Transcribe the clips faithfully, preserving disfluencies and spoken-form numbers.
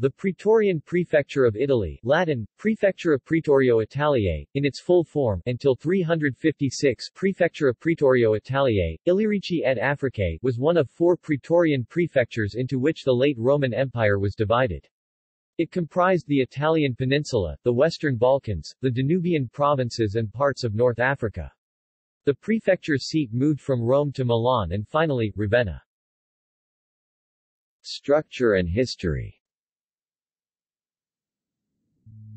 The Praetorian Prefecture of Italy, Latin, Praefectura praetorio Italiae, in its full form, until three fifty-six Praefectura praetorio Italiae, Illyrici et Africae, was one of four Praetorian prefectures into which the late Roman Empire was divided. It comprised the Italian peninsula, the Western Balkans, the Danubian provinces and parts of North Africa. The prefecture's seat moved from Rome to Milan and finally, Ravenna. Structure and history.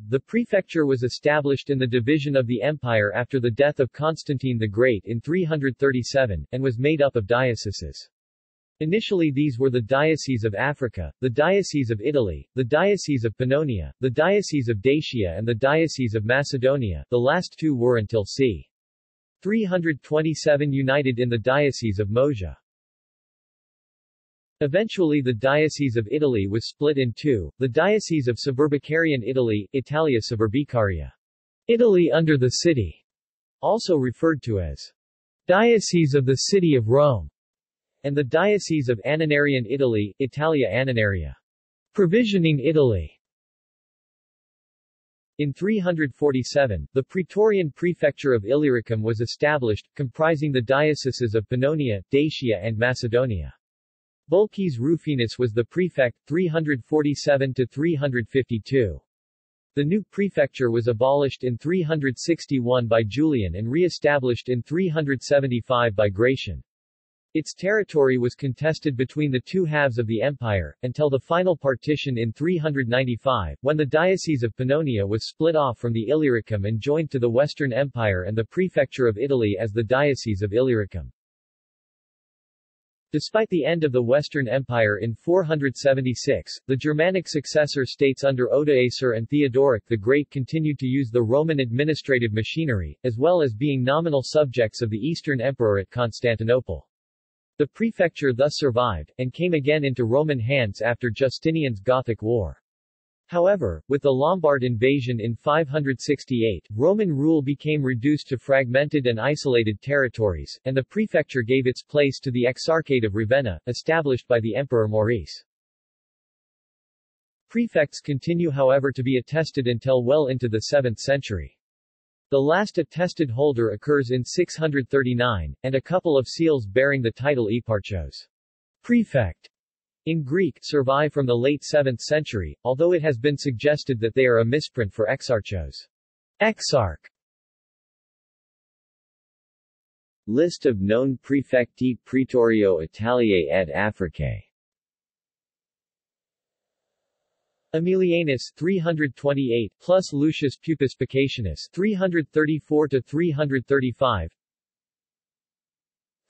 The prefecture was established in the division of the empire after the death of Constantine the Great in three thirty-seven, and was made up of dioceses. Initially these were the Diocese of Africa, the Diocese of Italy, the Diocese of Pannonia, the Diocese of Dacia and the Diocese of Macedonia, the last two were until c. three twenty-seven united in the Diocese of Moesia. Eventually the Diocese of Italy was split in two, the Diocese of Suburbicarian Italy, Italia Suburbicaria, Italy under the city, also referred to as Diocese of the City of Rome, and the Diocese of Annonaria Italy, Italia Annonaria, Provisioning Italy. In three forty-seven, the Praetorian Prefecture of Illyricum was established, comprising the dioceses of Pannonia, Dacia and Macedonia. Vulcacius Rufinus was the prefect, three forty-seven to three fifty-two. The new prefecture was abolished in three sixty-one by Julian and re-established in three seventy-five by Gratian. Its territory was contested between the two halves of the empire, until the final partition in three ninety-five, when the Diocese of Pannonia was split off from the Illyricum and joined to the Western Empire and the Prefecture of Italy as the Diocese of Illyricum. Despite the end of the Western Empire in four seventy-six, the Germanic successor states under Odoacer and Theodoric the Great continued to use the Roman administrative machinery, as well as being nominal subjects of the Eastern Emperor at Constantinople. The prefecture thus survived, and came again into Roman hands after Justinian's Gothic War. However, with the Lombard invasion in five sixty-eight, Roman rule became reduced to fragmented and isolated territories, and the prefecture gave its place to the Exarchate of Ravenna, established by the Emperor Maurice. Prefects continue however to be attested until well into the seventh century. The last attested holder occurs in six thirty-nine, and a couple of seals bearing the title Eparchos, prefect, in Greek, survive from the late seventh century, although it has been suggested that they are a misprint for Exarchos. Exarch. List of known Praefecti Praetorio Italiae et Africae. Aemilianus three twenty-eight plus Lucius Pupis Picationus three thirty-four to three thirty-five.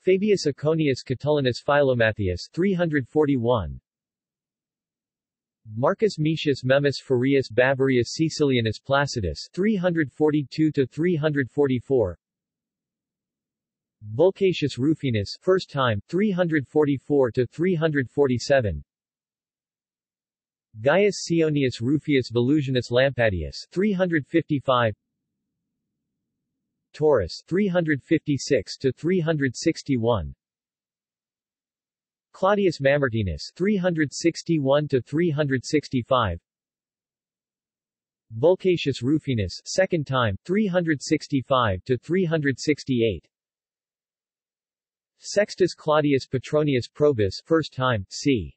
Fabius Acconius Catullinus Philomathius three forty-one. Marcus Micius Memus Fereus Babarius Sicilianus Placidus three forty-two to three forty-four. Vulcacius Rufinus first time three forty-four to three forty-seven. Gaius Sionius Rufius Volusianus Lampadius three fifty-five. Taurus three fifty-six to three sixty-one. Claudius Mamertinus three sixty-one to three sixty-five. Vulcacius Rufinus second time three sixty-five to three sixty-eight. Sextus Claudius Petronius Probus first time c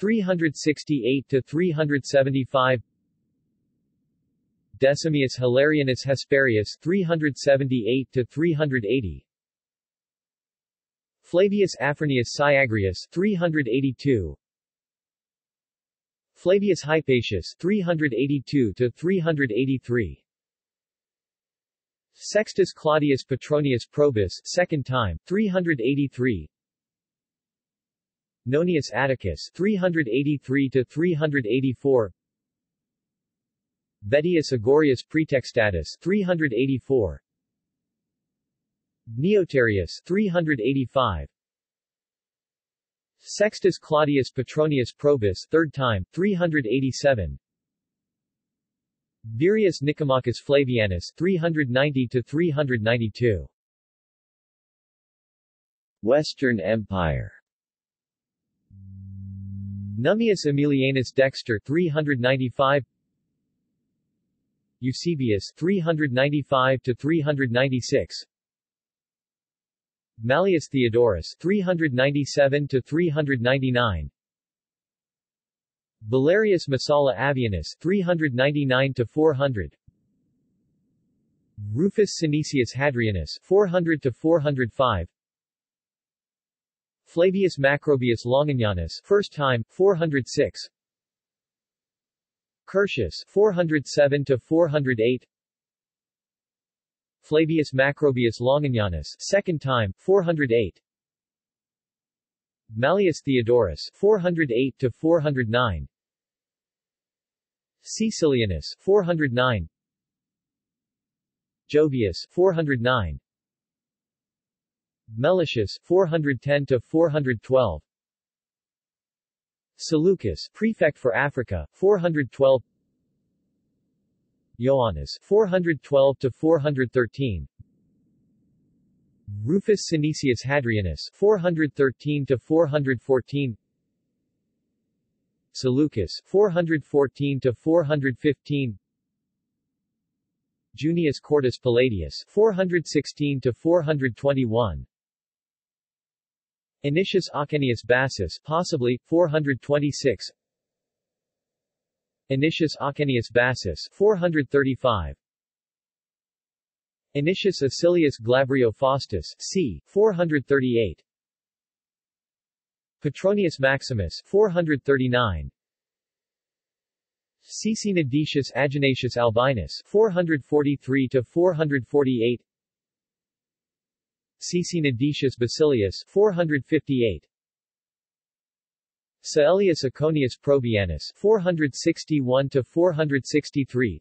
three sixty-eight to three seventy-five. Decimius Hilarianus Hesperius three seventy-eight to three eighty. Flavius Afranius Syagrius three eighty-two. Flavius Hypatius three eighty-two to three eighty-three. Sextus Claudius Petronius Probus second time three eighty-three. Nonius Atticus three eighty-three to three eighty-four. Vettius Agorius Pretextatus three eighty-four. Neotarius three eighty-five. Sextus Claudius Petronius Probus third time three eighty-seven. Virius Nicomachus Flavianus three ninety to three ninety-two. Western Empire. Nummius Aemilianus Dexter three ninety-five, Eusebius three ninety-five to three ninety-six, Mallius Theodorus three ninety-seven to three ninety-nine, Valerius Messala Avianus three ninety-nine to four hundred, Rufius Synesius Hadrianus four hundred to four oh five, Flavius Macrobius Longinianus first time four oh six, Curtius four oh seven to four oh eight, Flavius Macrobius Longinianus second time four oh eight, Mallius Theodorus four oh eight to four oh nine, Caecilianus four oh nine, Jovius four oh nine, Melitius four ten to four twelve, Seleucus prefect for Africa four twelve, Ioannis four twelve to four thirteen, Rufius Synesius Hadrianus four thirteen to four fourteen, Seleucus four fourteen to four fifteen, Junius Cortus Palladius four sixteen to four twenty-one, Anicius Acenius Bassus possibly four twenty-six, Anicius Acenius Bassus four thirty-five, Anicius Acilius Glabrio Faustus c. four thirty-eight, Petronius Maximus four thirty-nine, Cecinidicius Agenatius Albinus four forty-three to four forty-eight, Cecinidicius Basilius four fifty-eight, Caelius Aconius Probianus four sixty-one to four sixty-three,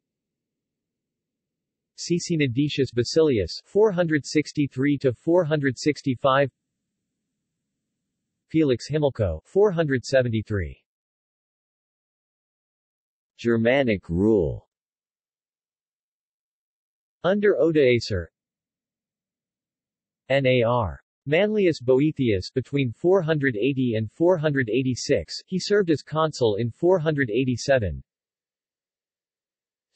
Cecinidicius Basilius four sixty-three to four sixty-five, Felix Himilco four seventy-three. Germanic rule. Under Odoacer, Nar. Manlius Boethius between four eighty and four eighty-six, he served as consul in four eighty-seven,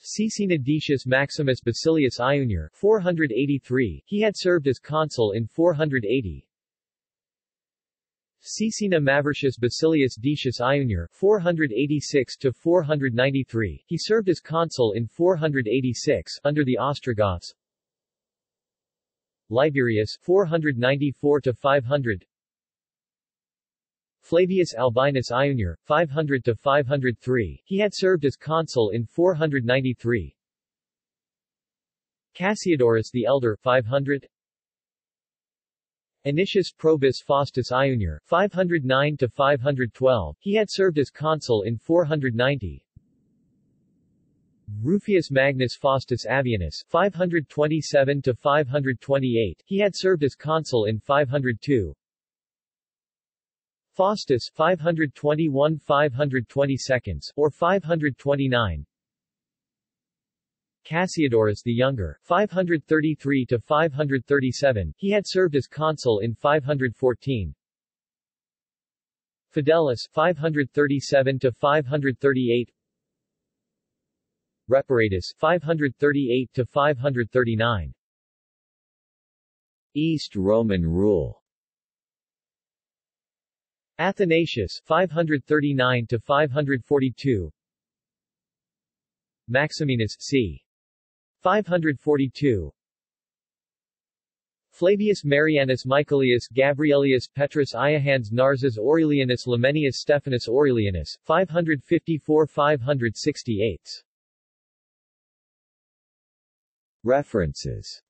Cecinidicius Maximus Basilius Iunior four eighty-three, he had served as consul in four eighty, Cecina Mavricius Basilius Decius Iunior four eighty-six to four ninety-three, he served as consul in four eighty-six under the Ostrogoths, Liberius four ninety-four to five hundred, Flavius Albinus Iunior five hundred to five oh three, he had served as consul in four ninety-three, Cassiodorus the Elder five hundred, Anicius Probus Faustus Iunior five oh nine to five twelve, he had served as consul in four ninety, Rufius Magnus Faustus Avianus five twenty-seven to five twenty-eight, he had served as consul in five oh two, Faustus five twenty-one to five twenty-two or five twenty-nine, Cassiodorus the Younger five thirty-three to five thirty-seven, he had served as consul in five fourteen, Fidelis five thirty-seven to five thirty-eight, Reparatus five thirty-eight to five thirty-nine. East Roman rule. Athanasius five thirty-nine to five forty-two, Maximinus c. five forty-two, Flavius Marianus Michaelius Gabrielius Petrus Iahans Narses Aurelianus Lamenius Stephanus Aurelianus, five fifty-four to five sixty-eight. References